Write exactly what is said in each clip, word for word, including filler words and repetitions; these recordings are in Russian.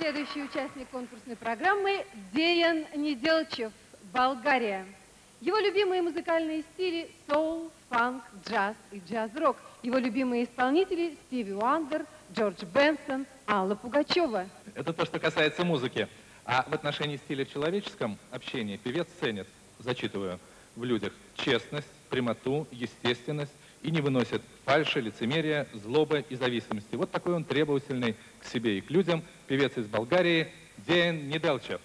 Следующий участник конкурсной программы – Деян Неделчев, Болгария. Его любимые музыкальные стили – соул, фанк, джаз и джаз-рок. Его любимые исполнители – Стиви Уандер, Джордж Бенсон, Алла Пугачева. Это то, что касается музыки. А в отношении стиля в человеческом общении певец ценит, зачитываю, в людях честность, прямоту, естественность и не выносит фальши, лицемерия, злобы и зависимости. Вот такой он требовательный к себе и к людям. Певец из Болгарии Деян Неделчев.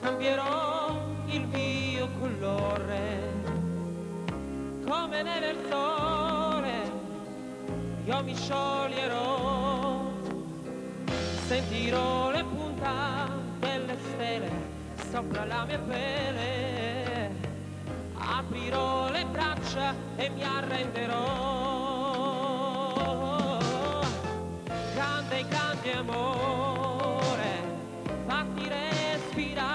Cambierò il mio colore come neve al sole, io mi scioglierò, sentirò le punta delle stelle sopra la mia pelle, aprirò le braccia e mi arrenderò. Grande, grande amore, fatti respirare.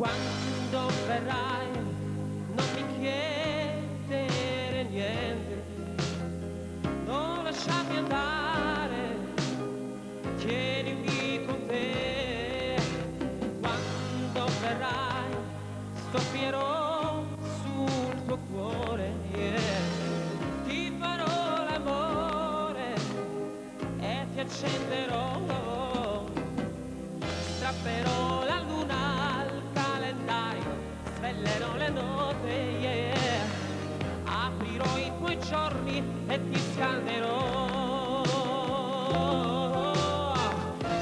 Quando verrai non mi chiedere niente, non lasciarmi andare, tienimi con te. Quando verrai soffierò sul tuo cuore, yeah. Ti farò l'amore e ti accenderò, strapperò la luna, svelerò le note, yeah. Aprirò i tuoi giorni e ti scalderò.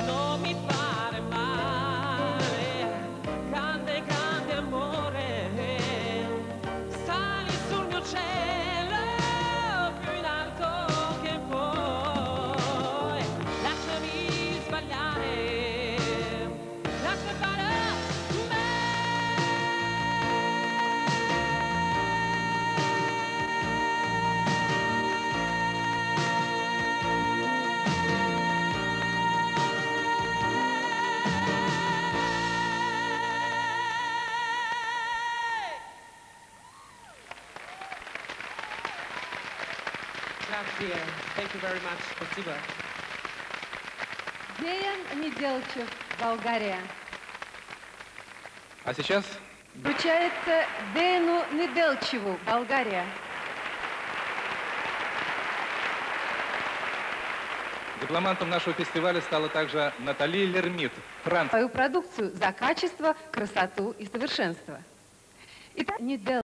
Non mi fare male, grande, grande amore, sali sul mio cielo più in alto che vuoi, lasciami sbagliare, lasciami fare. Спасибо. Деян Неделчев, Болгария. А сейчас вручается Деяну Неделчеву, Болгария. Дипломантом нашего фестиваля стала также Натали Лермит, Франция. Свою продукцию за качество, красоту и совершенство. Итак, Неделчев.